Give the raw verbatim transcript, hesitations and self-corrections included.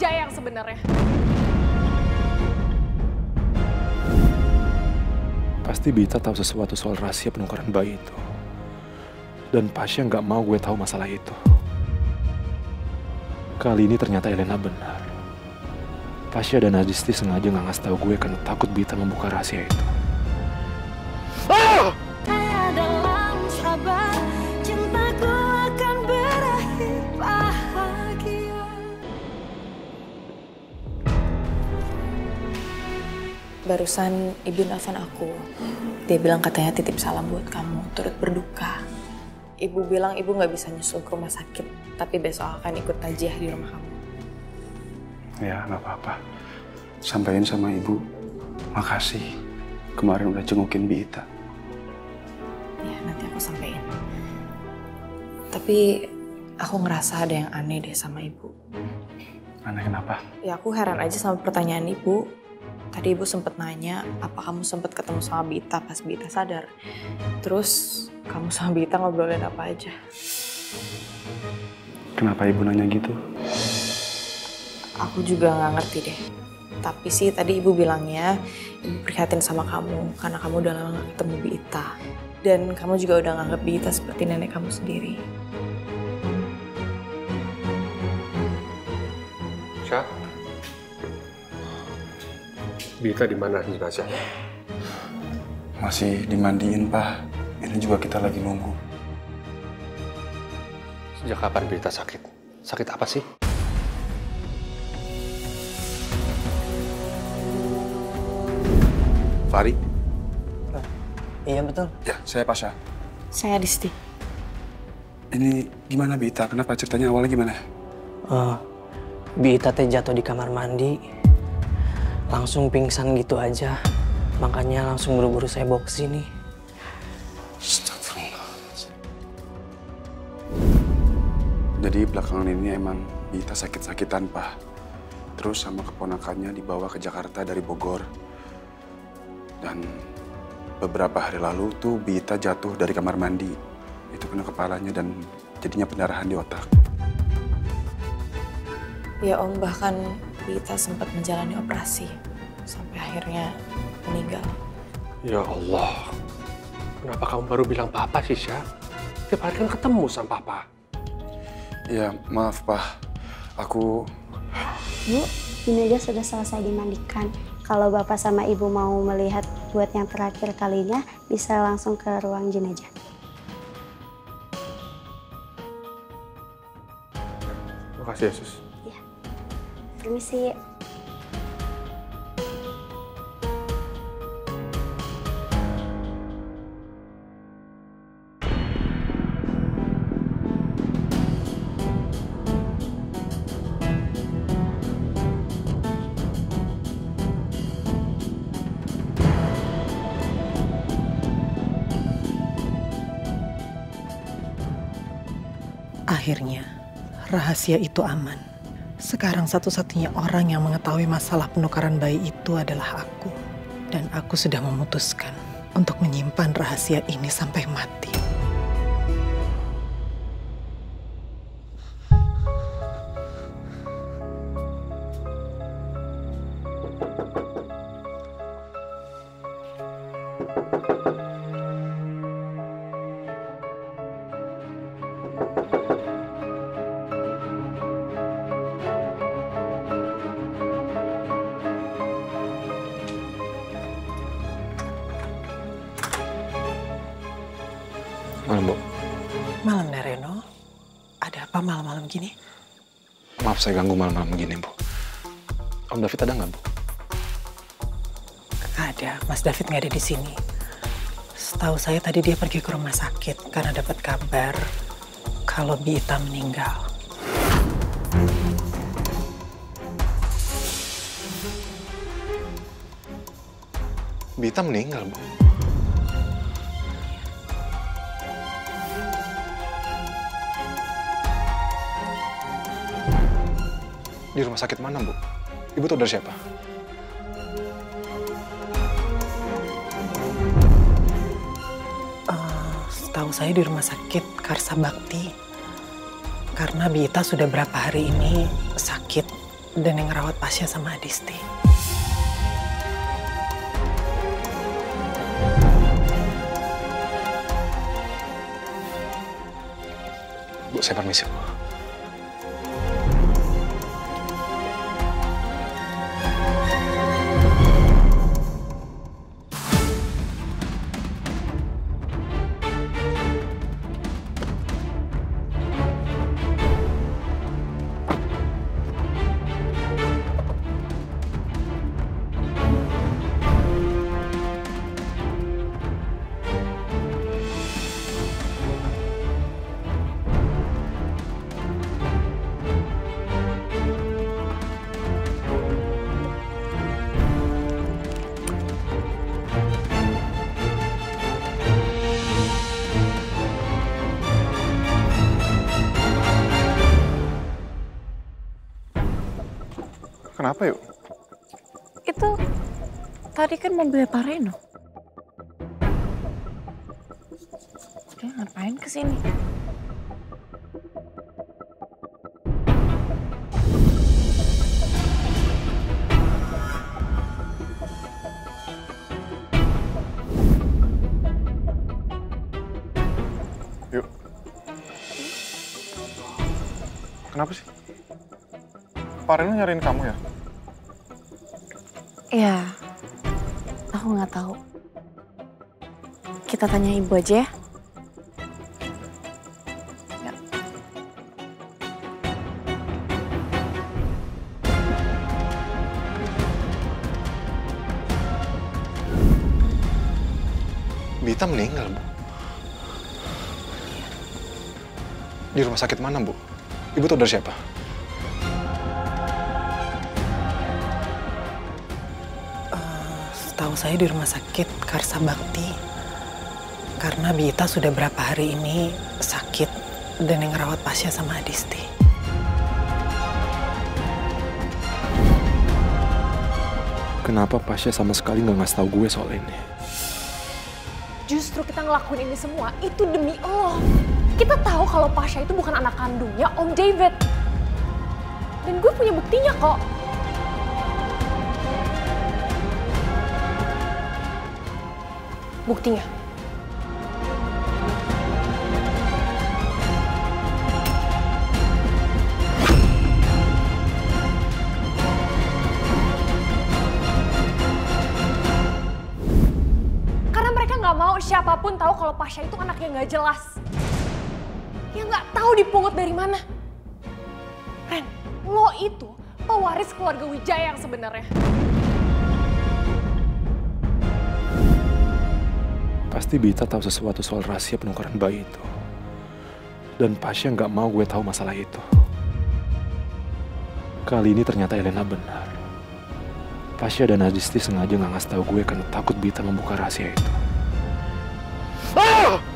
Jaya yang sebenarnya. Pasti Bi Ita tahu sesuatu soal rahasia penukaran bayi itu. Dan Pasha nggak mau gue tahu masalah itu. Kali ini ternyata Elena benar. Pasha dan Adisti sengaja nggak ngasih tahu gue karena takut Bi Ita membuka rahasia itu. Ah! Barusan ibu nelfon aku, dia bilang katanya titip salam buat kamu, turut berduka. Ibu bilang ibu nggak bisa nyusul ke rumah sakit, tapi besok akan ikut tajiah di rumah kamu. Ya, nggak apa-apa. Sampaikan sama ibu, makasih. Kemarin udah jengukin Bi Ita. Ya, nanti aku sampaikan. Tapi aku ngerasa ada yang aneh deh sama ibu. Aneh kenapa? Ya, aku heran aja sama pertanyaan ibu. Tadi ibu sempat nanya, apa kamu sempat ketemu sama Bi Ita pas Bi Ita sadar? Terus kamu sama Bi Ita ngobrolin apa aja? Kenapa ibu nanya gitu? Aku juga nggak ngerti deh. Tapi sih tadi ibu bilangnya, ibu prihatin sama kamu karena kamu udah lama nggak ketemu Bi Ita. Dan kamu juga udah nganggap Bi Ita seperti nenek kamu sendiri. Sya? Bi Ita di mana jenazah? Masih dimandiin, Pak. Ini juga kita lagi nunggu. Sejak kapan Bi Ita sakit? Sakit apa sih? Fahri? Oh, iya, betul. Ya, saya Pasha. Saya Adisti. Ini gimana Bi Ita? Kenapa ceritanya awalnya gimana? Uh, Bi Ita teh jatuh di kamar mandi. Langsung pingsan gitu aja, makanya langsung buru-buru saya bawa ke sini. Jadi belakangan ini emang Bi Ita sakit-sakitan, Pak. Terus sama keponakannya dibawa ke Jakarta dari Bogor. Dan beberapa hari lalu tuh Bi Ita jatuh dari kamar mandi. Itu kena kepalanya dan jadinya pendarahan di otak. Ya Om, bahkan Bi Ita sempat menjalani operasi, sampai akhirnya meninggal. Ya Allah, kenapa kamu baru bilang Papa sih, Sisya? Tiap hari kan ketemu sama Papa. Ya, maaf, Pak. Aku... Bu, ini aja sudah selesai dimandikan. Kalau Bapak sama Ibu mau melihat buat yang terakhir kalinya, bisa langsung ke ruang jenazah. Terima kasih, Yesus. Permisi. Akhirnya, rahasia itu aman. Sekarang satu-satunya orang yang mengetahui masalah penukaran bayi itu adalah aku. Dan aku sudah memutuskan untuk menyimpan rahasia ini sampai mati. Malam, Bu. Malam, Reno. Ada apa malam-malam gini? Maaf saya ganggu malam-malam begini, Bu. Om David ada nggak, Bu? Nggak ada. Mas David nggak ada di sini. Setahu saya tadi dia pergi ke rumah sakit karena dapat kabar kalau Bi Ita meninggal. Bi Ita meninggal, Bu? Di rumah sakit mana, Bu? Ibu tahu dari siapa? Uh, setahu saya di rumah sakit Karsa Bakti. Karena Bi Ita sudah berapa hari ini sakit. dan yang ngerawat Pasha sama Adisti. Bu, saya permisi, Bu. Kenapa yuk? Itu tadi kan mobilnya Pak Reno. Dia ngapain kesini? Yuk. Kenapa sih? Pak Reno nyariin kamu ya? Ya, aku nggak tahu. Kita tanya ibu aja ya. Ya. Bi Ita meninggal, Bu. Di rumah sakit mana, Bu? Ibu tahu dari siapa? Tahu saya di rumah sakit Karsa Bakti karena Bi Ita sudah berapa hari ini sakit dan yang ngerawat Pasha sama Adisti. Kenapa Pasha sama sekali nggak ngasih tahu gue soal ini? Justru kita ngelakuin ini semua itu demi lo. Kita tahu kalau Pasha itu bukan anak kandungnya Om David dan gue punya buktinya kok. Buktinya. Karena mereka nggak mau siapapun tahu kalau Pasha itu anaknya nggak jelas. Yang nggak tahu dipungut dari mana. Ren, lo itu pewaris keluarga Wijaya yang sebenarnya. Pasti Bi Ita tahu sesuatu soal rahasia penukaran bayi itu. Dan Pasha nggak mau gue tahu masalah itu. Kali ini ternyata Elena benar. Pasha dan Adisti sengaja nggak ngasih tahu gue karena takut Bi Ita membuka rahasia itu. Ah!